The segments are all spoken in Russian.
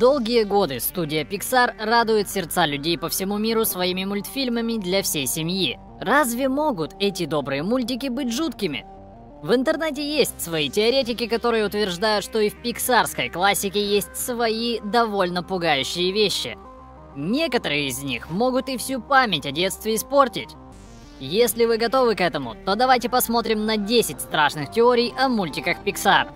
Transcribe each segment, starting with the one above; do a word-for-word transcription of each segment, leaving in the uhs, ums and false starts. Долгие годы студия Pixar радует сердца людей по всему миру своими мультфильмами для всей семьи. Разве могут эти добрые мультики быть жуткими? В интернете есть свои теоретики, которые утверждают, что и в пиксарской классике есть свои довольно пугающие вещи. Некоторые из них могут и всю память о детстве испортить. Если вы готовы к этому, то давайте посмотрим на десять страшных теорий о мультиках Pixar.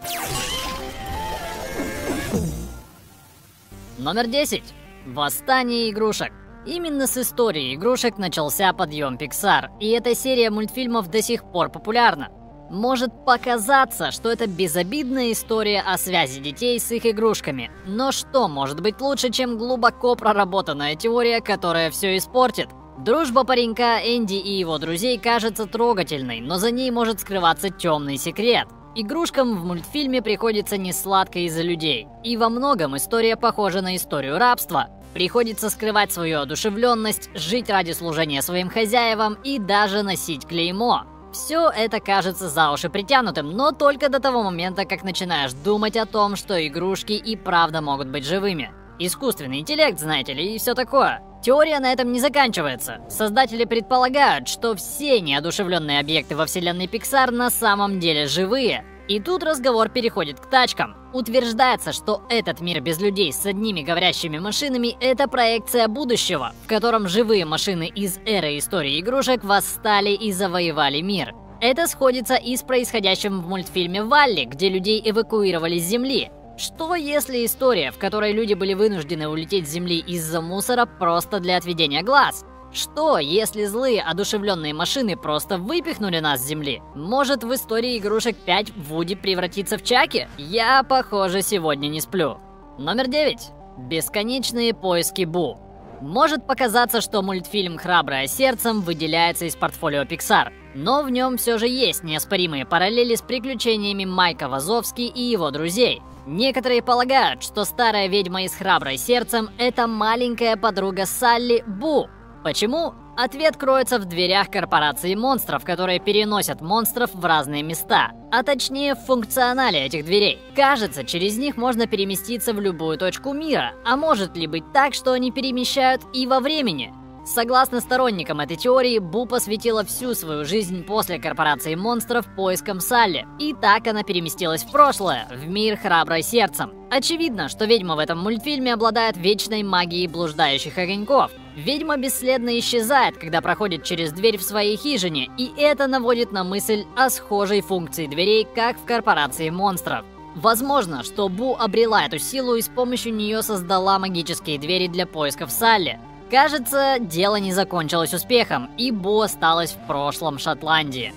Номер десять. Восстание игрушек. Именно с истории игрушек начался подъем Pixar, и эта серия мультфильмов до сих пор популярна. Может показаться, что это безобидная история о связи детей с их игрушками, но что может быть лучше, чем глубоко проработанная теория, которая все испортит? Дружба паренька Энди и его друзей кажется трогательной, но за ней может скрываться темный секрет. Игрушкам в мультфильме приходится несладко из-за людей, и во многом история похожа на историю рабства. Приходится скрывать свою одушевленность, жить ради служения своим хозяевам и даже носить клеймо. Все это кажется за уши притянутым, но только до того момента, как начинаешь думать о том, что игрушки и правда могут быть живыми. Искусственный интеллект, знаете ли, и все такое. Теория на этом не заканчивается. Создатели предполагают, что все неодушевленные объекты во вселенной Pixar на самом деле живые. И тут разговор переходит к тачкам. Утверждается, что этот мир без людей с одними говорящими машинами – это проекция будущего, в котором живые машины из эры истории игрушек восстали и завоевали мир. Это сходится и с происходящим в мультфильме «Валли», где людей эвакуировали с Земли. Что если история, в которой люди были вынуждены улететь с Земли из-за мусора просто для отведения глаз? Что, если злые одушевленные машины просто выпихнули нас с Земли? Может, в истории игрушек пять Вуди превратится в Чаки? Я, похоже, сегодня не сплю. Номер девять. Бесконечные поиски Бу. Может показаться, что мультфильм «Храброе сердцем» выделяется из портфолио Pixar, но в нем все же есть неоспоримые параллели с приключениями Майка Вазовски и его друзей. Некоторые полагают, что старая ведьма из «Храброе сердцем» — это маленькая подруга Салли Бу. Почему? Ответ кроется в дверях корпорации монстров, которые переносят монстров в разные места, а точнее в функционале этих дверей. Кажется, через них можно переместиться в любую точку мира, а может ли быть так, что они перемещают и во времени? Согласно сторонникам этой теории, Бу посвятила всю свою жизнь после корпорации монстров поискам Салли, и так она переместилась в прошлое, в мир «Храброе сердцем». Очевидно, что ведьма в этом мультфильме обладает вечной магией блуждающих огоньков. Ведьма бесследно исчезает, когда проходит через дверь в своей хижине, и это наводит на мысль о схожей функции дверей, как в корпорации монстров. Возможно, что Бу обрела эту силу и с помощью нее создала магические двери для поисков Салли. Кажется, дело не закончилось успехом, и Бу осталась в прошлом Шотландии.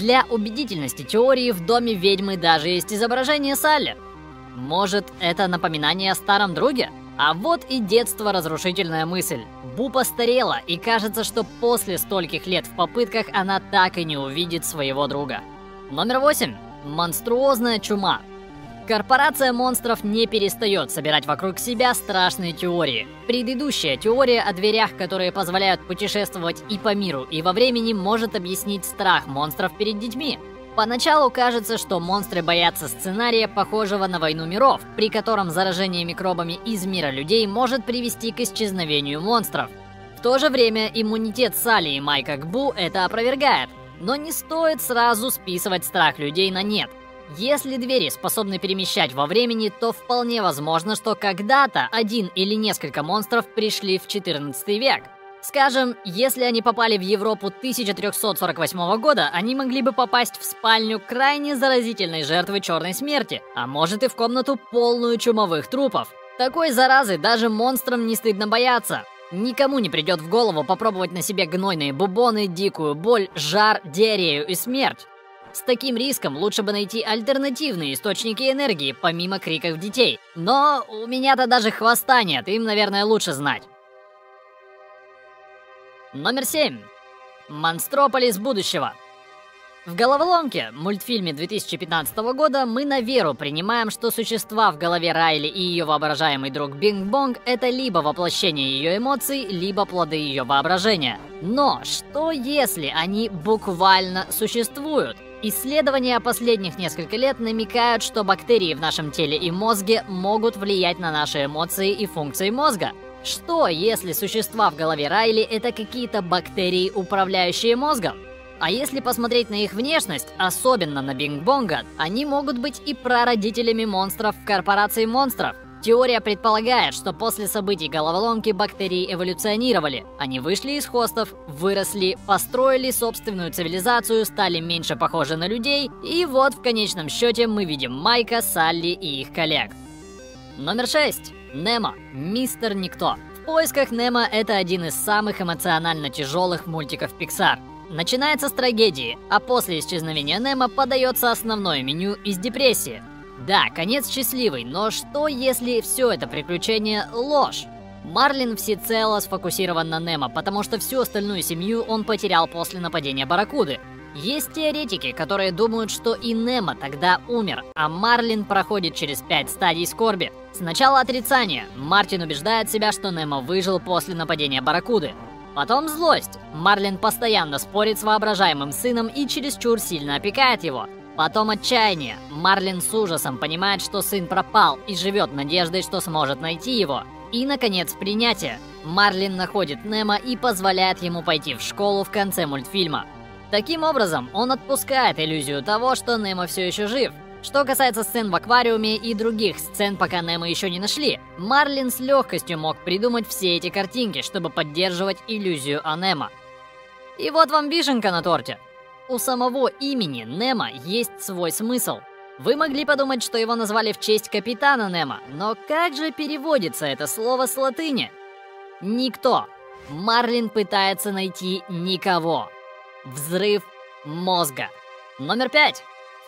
Для убедительности теории в доме ведьмы даже есть изображение Салли. Может, это напоминание о старом друге? А вот и детство разрушительная мысль. Бу постарела, и кажется, что после стольких лет в попытках она так и не увидит своего друга. Номер восемь. Монструозная чума. Корпорация монстров не перестает собирать вокруг себя страшные теории. Предыдущая теория о дверях, которые позволяют путешествовать и по миру, и во времени, может объяснить страх монстров перед детьми. Поначалу кажется, что монстры боятся сценария, похожего на «Войну миров», при котором заражение микробами из мира людей может привести к исчезновению монстров. В то же время иммунитет Салли и Майка к Бу это опровергает, но не стоит сразу списывать страх людей на нет. Если двери способны перемещать во времени, то вполне возможно, что когда-то один или несколько монстров пришли в четырнадцатый век. Скажем, если они попали в Европу тысяча триста сорок восьмого года, они могли бы попасть в спальню крайне заразительной жертвы черной смерти, а может и в комнату, полную чумовых трупов. Такой заразы даже монстрам не стыдно бояться. Никому не придет в голову попробовать на себе гнойные бубоны, дикую боль, жар, диарею и смерть. С таким риском лучше бы найти альтернативные источники энергии, помимо криков детей. Но у меня-то даже хвоста нет, им, наверное, лучше знать. Номер семь. Монстрополис будущего. В «Головоломке» мультфильме две тысячи пятнадцатого года мы на веру принимаем, что существа в голове Райли и ее воображаемый друг Бинг-Бонг — это либо воплощение ее эмоций, либо плоды ее воображения. Но что если они буквально существуют? Исследования последних нескольких лет намекают, что бактерии в нашем теле и мозге могут влиять на наши эмоции и функции мозга. Что, если существа в голове Райли – это какие-то бактерии, управляющие мозгом? А если посмотреть на их внешность, особенно на Бинг-Бонга, они могут быть и прародителями монстров в корпорации монстров. Теория предполагает, что после событий головоломки бактерии эволюционировали. Они вышли из хостов, выросли, построили собственную цивилизацию, стали меньше похожи на людей, и вот в конечном счете мы видим Майка, Салли и их коллег. Номер шесть. Немо. Мистер Никто. В поисках Немо это один из самых эмоционально тяжелых мультиков Pixar. Начинается с трагедии, а после исчезновения Немо подается основное меню из депрессии. Да, конец счастливый, но что если все это приключение – ложь? Марлин всецело сфокусирован на Немо, потому что всю остальную семью он потерял после нападения барракуды. Есть теоретики, которые думают, что и Немо тогда умер, а Марлин проходит через пять стадий скорби. Сначала отрицание. Мартин убеждает себя, что Немо выжил после нападения барракуды. Потом злость. Марлин постоянно спорит с воображаемым сыном и чересчур сильно опекает его. Потом отчаяние. Марлин с ужасом понимает, что сын пропал, и живет надеждой, что сможет найти его. И, наконец, принятие. Марлин находит Немо и позволяет ему пойти в школу в конце мультфильма. Таким образом, он отпускает иллюзию того, что Немо все еще жив. Что касается сцен в аквариуме и других сцен, пока Немо еще не нашли, Марлин с легкостью мог придумать все эти картинки, чтобы поддерживать иллюзию о Немо. И вот вам вишенка на торте. У самого имени Немо есть свой смысл. Вы могли подумать, что его назвали в честь капитана Немо, но как же переводится это слово с латыни? Никто. Марлин пытается найти никого. Взрыв мозга. Номер пять.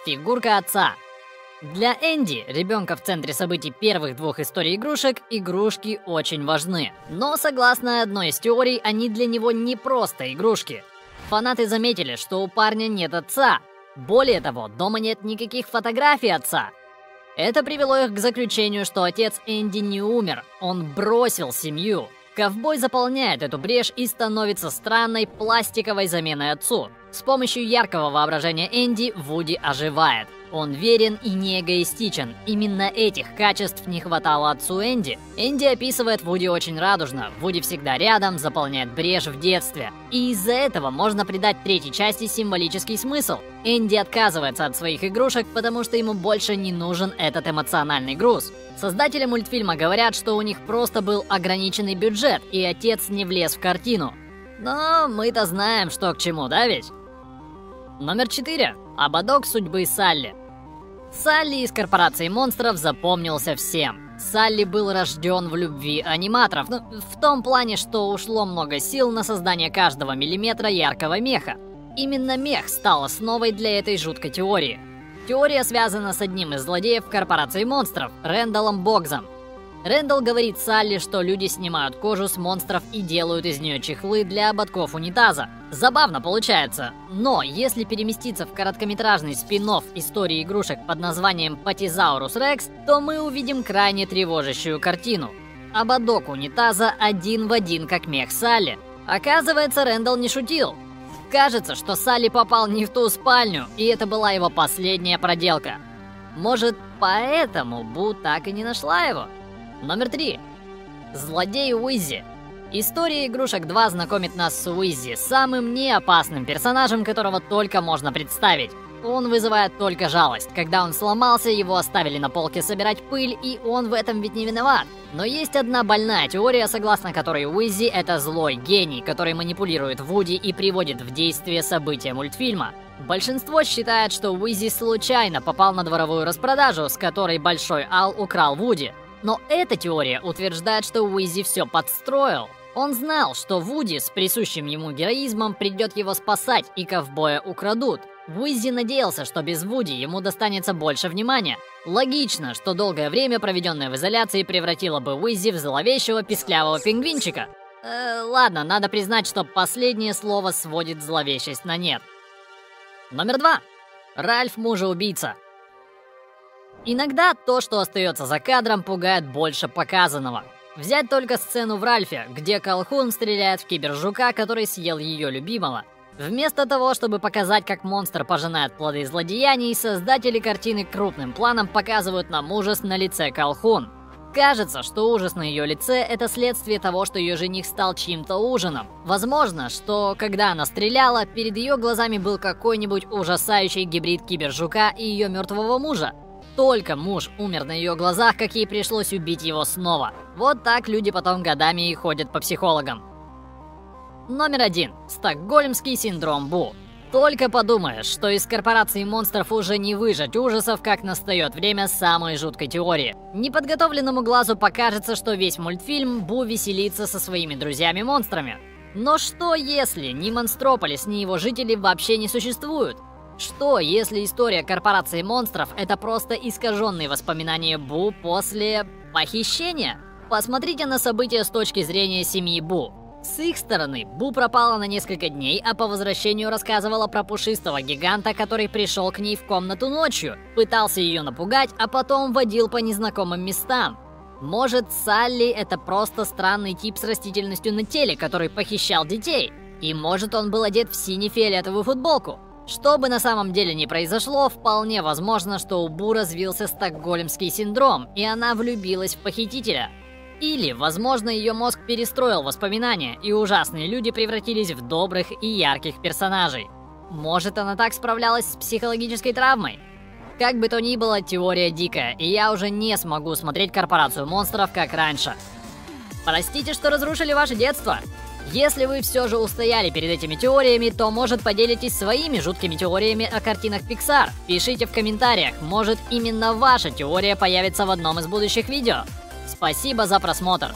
Фигурка отца. Для Энди, ребенка в центре событий первых двух историй игрушек, игрушки очень важны. Но, согласно одной из теорий, они для него не просто игрушки. Фанаты заметили, что у парня нет отца. Более того, дома нет никаких фотографий отца. Это привело их к заключению, что отец Энди не умер, он бросил семью. Ковбой заполняет эту брешь и становится странной пластиковой заменой отцу. С помощью яркого воображения Энди Вуди оживает. Он верен и не эгоистичен. Именно этих качеств не хватало отцу Энди. Энди описывает Вуди очень радужно. Вуди всегда рядом, заполняет брешь в детстве. И из-за этого можно придать третьей части символический смысл. Энди отказывается от своих игрушек, потому что ему больше не нужен этот эмоциональный груз. Создатели мультфильма говорят, что у них просто был ограниченный бюджет, и отец не влез в картину. Но мы-то знаем, что к чему, да ведь? Номер четыре. Ободок судьбы Салли. Салли из корпорации монстров запомнился всем. Салли был рожден в любви аниматоров, в том плане, что ушло много сил на создание каждого миллиметра яркого меха. Именно мех стал основой для этой жуткой теории. Теория связана с одним из злодеев корпорации монстров, Рэндаллом Боггсом. Рэндалл говорит Салли, что люди снимают кожу с монстров и делают из нее чехлы для ободков унитаза. Забавно получается, но если переместиться в короткометражный спин-офф истории игрушек под названием «Патизаурус Рекс», то мы увидим крайне тревожащую картину. Ободок унитаза один в один, как мех Салли. Оказывается, Рэндалл не шутил. Кажется, что Салли попал не в ту спальню, и это была его последняя проделка. Может, поэтому Бу так и не нашла его? Номер три. Злодей Уизи. История игрушек два знакомит нас с Уизи, самым неопасным персонажем, которого только можно представить. Он вызывает только жалость. Когда он сломался, его оставили на полке собирать пыль, и он в этом ведь не виноват. Но есть одна больная теория, согласно которой Уизи – это злой гений, который манипулирует Вуди и приводит в действие события мультфильма. Большинство считает, что Уизи случайно попал на дворовую распродажу, с которой Большой Ал украл Вуди. Но эта теория утверждает, что Уизи все подстроил. Он знал, что Вуди с присущим ему героизмом придет его спасать, и ковбоя украдут. Уизи надеялся, что без Вуди ему достанется больше внимания. Логично, что долгое время, проведенное в изоляции, превратило бы Уизи в зловещего писклявого пингвинчика. Э, ладно, надо признать, что последнее слово сводит зловещесть на нет. Номер два. Ральф мужа-убийца. Иногда то, что остается за кадром, пугает больше показанного. Взять только сцену в Ральфе, где Калхун стреляет в кибержука, который съел ее любимого. Вместо того, чтобы показать, как монстр пожинает плоды злодеяний, создатели картины крупным планом показывают нам ужас на лице Калхун. Кажется, что ужас на ее лице – это следствие того, что ее жених стал чьим-то ужином. Возможно, что, когда она стреляла, перед ее глазами был какой-нибудь ужасающий гибрид кибержука и ее мертвого мужа. Только муж умер на ее глазах, как ей пришлось убить его снова. Вот так люди потом годами и ходят по психологам. Номер один. Стокгольмский синдром Бу. Только подумаешь, что из корпорации монстров уже не выжать ужасов, как настает время самой жуткой теории. Неподготовленному глазу покажется, что весь мультфильм Бу веселится со своими друзьями-монстрами. Но что если ни Монстрополис, ни его жители вообще не существуют? Что если история корпорации монстров – это просто искаженные воспоминания Бу после похищения? Посмотрите на события с точки зрения семьи Бу. С их стороны, Бу пропала на несколько дней, а по возвращению рассказывала про пушистого гиганта, который пришел к ней в комнату ночью, пытался ее напугать, а потом водил по незнакомым местам. Может, Салли – это просто странный тип с растительностью на теле, который похищал детей? И может, он был одет в сине-фиолетовую футболку? Что бы на самом деле ни произошло, вполне возможно, что у Бу развился стокгольмский синдром, и она влюбилась в похитителя. Или, возможно, ее мозг перестроил воспоминания, и ужасные люди превратились в добрых и ярких персонажей. Может, она так справлялась с психологической травмой? Как бы то ни было, теория дикая, и я уже не смогу смотреть корпорацию монстров, как раньше. Простите, что разрушили ваше детство. Если вы все же устояли перед этими теориями, то, может, поделитесь своими жуткими теориями о картинах Pixar. Пишите в комментариях, может, именно ваша теория появится в одном из будущих видео. Спасибо за просмотр!